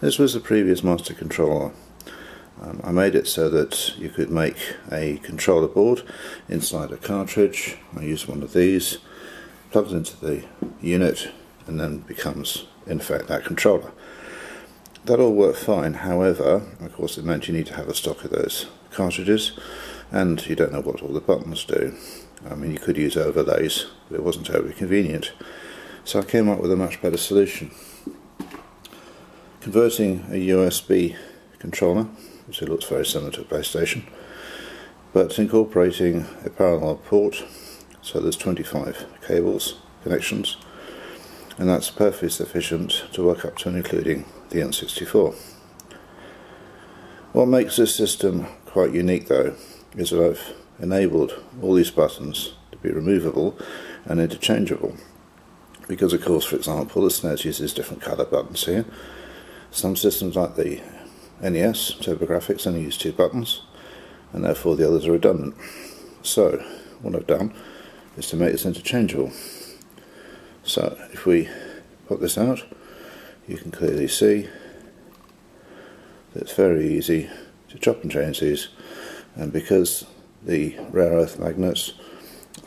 This was the previous Master controller. I made it so that you could make a controller board inside a cartridge. I used one of these, plugged into the unit, and then becomes in fact that controller. That all worked fine, however of course it meant you need to have a stock of those cartridges, and you don't know what all the buttons do. I mean, you could use overlays, but it wasn't terribly convenient. So I came up with a much better solution. Converting a USB controller, which it looks very similar to a PlayStation, but incorporating a parallel port, so there's 25 cables, connections, and that's perfectly sufficient to work up to and including the N64. What makes this system quite unique though is that I've enabled all these buttons to be removable and interchangeable, because of course, for example, the SNES uses different colour buttons here. Some systems like the NES, TurboGrafx, only use two buttons, and therefore the others are redundant. So what I've done is to make this interchangeable. So if we pop this out, you can clearly see that it's very easy to chop and change these, and because the rare earth magnets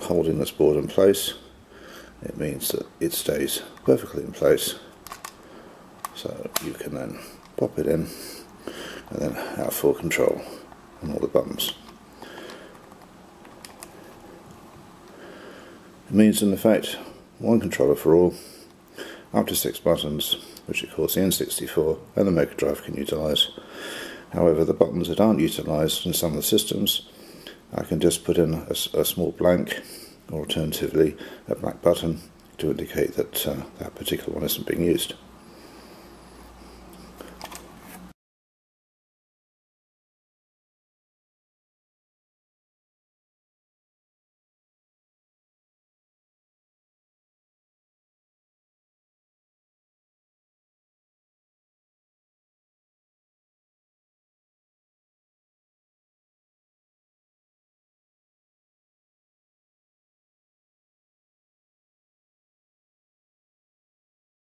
holding this board in place, it means that it stays perfectly in place. So you can then pop it in and then have full control on all the buttons. It means in effect one controller for all, up to 6 buttons, which of course the N64 and the Mega Drive can utilise. However, the buttons that aren't utilised in some of the systems, I can just put in a small blank, or alternatively a black button, to indicate that that particular one isn't being used.